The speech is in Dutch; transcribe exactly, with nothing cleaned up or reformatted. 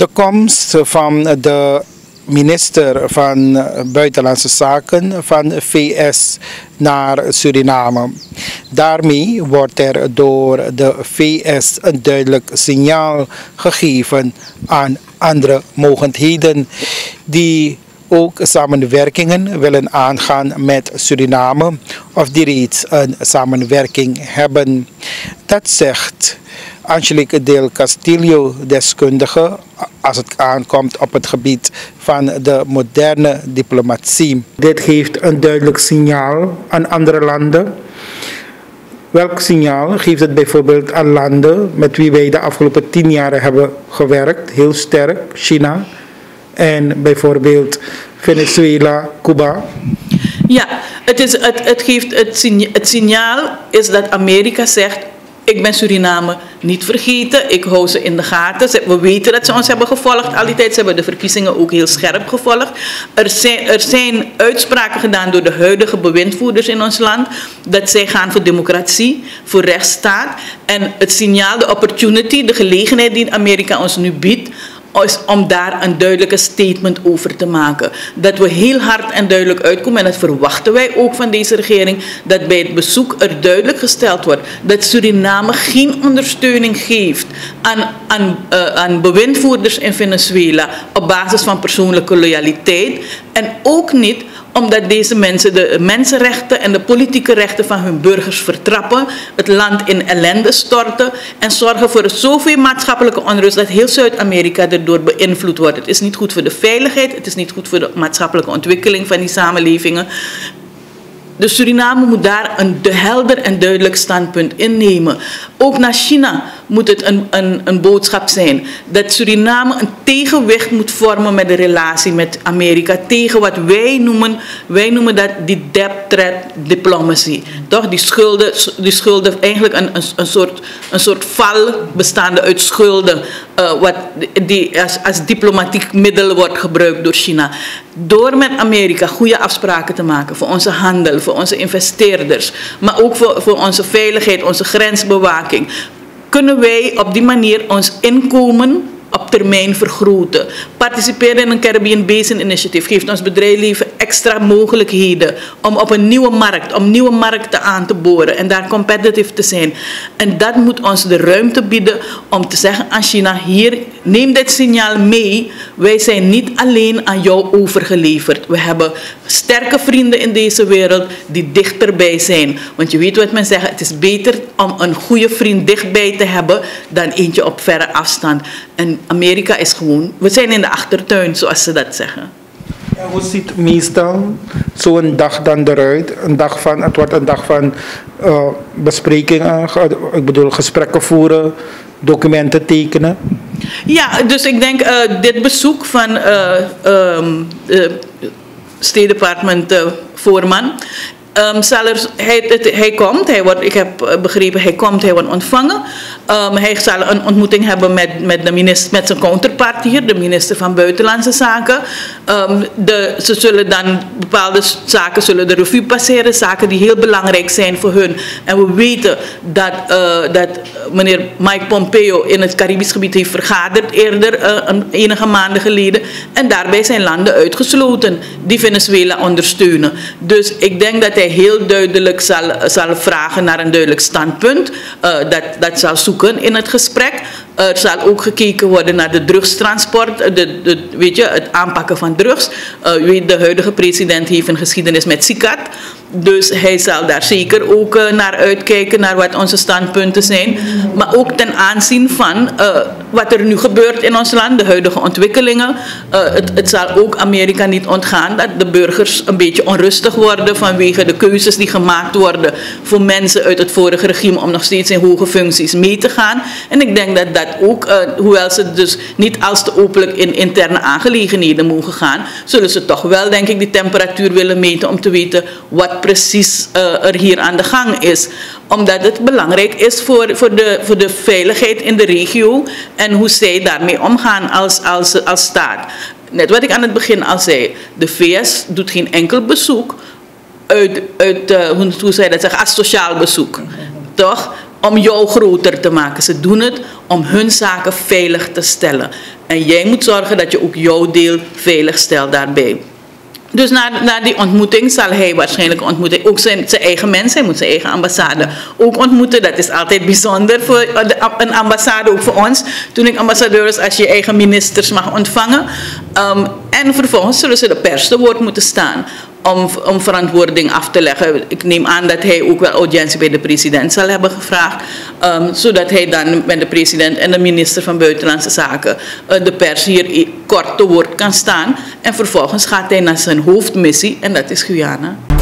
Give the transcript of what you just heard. Er komt van de minister van Buitenlandse Zaken van V S naar Suriname. Daarmee wordt er door de V S een duidelijk signaal gegeven aan andere mogendheden die ook samenwerkingen willen aangaan met Suriname of die reeds een samenwerking hebben. Dat zegt Angelique del Castillo, deskundige als het aankomt op het gebied van de moderne diplomatie. Dit geeft een duidelijk signaal aan andere landen. Welk signaal geeft het bijvoorbeeld aan landen met wie wij de afgelopen tien jaar hebben gewerkt, heel sterk, China en bijvoorbeeld Venezuela, Cuba? Ja, het, is, het, het, geeft het, signa- het signaal is dat Amerika zegt: ik ben Suriname niet vergeten, ik hou ze in de gaten. We weten dat ze ons hebben gevolgd al die tijd. Ze hebben de verkiezingen ook heel scherp gevolgd. Er zijn, er zijn uitspraken gedaan door de huidige bewindvoerders in ons land dat zij gaan voor democratie, voor rechtsstaat. En het signaal, de opportunity, de gelegenheid die Amerika ons nu biedt, is om daar een duidelijke statement over te maken. Dat we heel hard en duidelijk uitkomen, en dat verwachten wij ook van deze regering, dat bij het bezoek er duidelijk gesteld wordt dat Suriname geen ondersteuning geeft aan, aan, uh, aan bewindvoerders in Venezuela op basis van persoonlijke loyaliteit. En ook niet omdat deze mensen de mensenrechten en de politieke rechten van hun burgers vertrappen, het land in ellende storten en zorgen voor zoveel maatschappelijke onrust dat heel Zuid-Amerika erdoor beïnvloed wordt. Het is niet goed voor de veiligheid, het is niet goed voor de maatschappelijke ontwikkeling van die samenlevingen. Dus Suriname moet daar een helder en duidelijk standpunt innemen. Ook naar China moet het een, een, een boodschap zijn. Dat Suriname een tegenwicht moet vormen met de relatie met Amerika. Tegen wat wij noemen, wij noemen dat die debt trap diplomacy. Toch? Die schulden, die schulden eigenlijk een, een, een, soort, een soort val bestaande uit schulden. Uh, wat die als, als diplomatiek middel wordt gebruikt door China. Door met Amerika goede afspraken te maken voor onze handel, voor onze investeerders, maar ook voor, voor onze veiligheid, onze grensbewaking, kunnen wij op die manier ons inkomen op termijn vergroten. Participeren in een Caribbean Basin initiatief geeft ons bedrijfsleven extra mogelijkheden om op een nieuwe markt, om nieuwe markten aan te boren en daar competitief te zijn. En dat moet ons de ruimte bieden om te zeggen aan China: hier, neem dit signaal mee. Wij zijn niet alleen aan jou overgeleverd. We hebben sterke vrienden in deze wereld die dichterbij zijn. Want je weet wat men zegt, het is beter om een goede vriend dichtbij te hebben dan eentje op verre afstand. En Amerika is gewoon, we zijn in de achtertuin, zoals ze dat zeggen. Ja, hoe ziet meestal zo'n dag dan eruit? Een dag van, het wordt een dag van uh, besprekingen, ik bedoel gesprekken voeren, documenten tekenen. Ja, dus ik denk uh, dit bezoek van uh, um, uh, State Department uh, voorman. Um, zal er, hij, hij komt, hij wordt, ik heb begrepen, hij komt, hij wordt ontvangen. Um, hij zal een ontmoeting hebben met, met, de minister, met zijn counterpart hier, de minister van Buitenlandse Zaken. Um, de, ze zullen dan, bepaalde zaken zullen de revue passeren, zaken die heel belangrijk zijn voor hun. En we weten dat, uh, dat meneer Mike Pompeo in het Caribisch gebied heeft vergaderd eerder, uh, een, enige maanden geleden. En daarbij zijn landen uitgesloten die Venezuela ondersteunen. Dus ik denk dat hij heel duidelijk zal, zal vragen naar een duidelijk standpunt. Uh, dat, dat zal zoeken in het gesprek. Er uh, zal ook gekeken worden naar de drugstransport, de, de, weet je, het aanpakken van drugs. Uh, de huidige president heeft een geschiedenis met SICAD. Dus hij zal daar zeker ook uh, naar uitkijken, naar wat onze standpunten zijn. Maar ook ten aanzien van uh, wat er nu gebeurt in ons land, de huidige ontwikkelingen. Uh, het, het zal ook Amerika niet ontgaan dat de burgers een beetje onrustig worden vanwege de keuzes die gemaakt worden voor mensen uit het vorige regime om nog steeds in hoge functies mee te gaan. En ik denk dat dat ook, uh, hoewel ze dus niet als te openlijk in interne aangelegenheden mogen gaan, zullen ze toch wel, denk ik, die temperatuur willen meten om te weten wat precies uh, er hier aan de gang is. Omdat het belangrijk is voor, voor, de, voor de veiligheid in de regio en hoe zij daarmee omgaan als, als, als staat. Net wat ik aan het begin al zei, de V S doet geen enkel bezoek uit, uit uh, hoe, hoe zij dat zeggen, als sociaal bezoek. Toch? Om jou groter te maken. Ze doen het om hun zaken veilig te stellen. En jij moet zorgen dat je ook jouw deel veilig stelt daarbij. Dus na, na die ontmoeting zal hij waarschijnlijk ontmoeten. Ook zijn, zijn eigen mensen, hij moet zijn eigen ambassade ook ontmoeten. Dat is altijd bijzonder voor de, een ambassade, ook voor ons. Toen ik ambassadeur was, als je eigen ministers mag ontvangen. Um, en vervolgens zullen ze de pers te woord moeten staan. Om, om verantwoording af te leggen. Ik neem aan dat hij ook wel audiëntie bij de president zal hebben gevraagd. Um, zodat hij dan met de president en de minister van Buitenlandse Zaken uh, de pers hier kort te woord kan staan. En vervolgens gaat hij naar zijn hoofdmissie en dat is Guyana.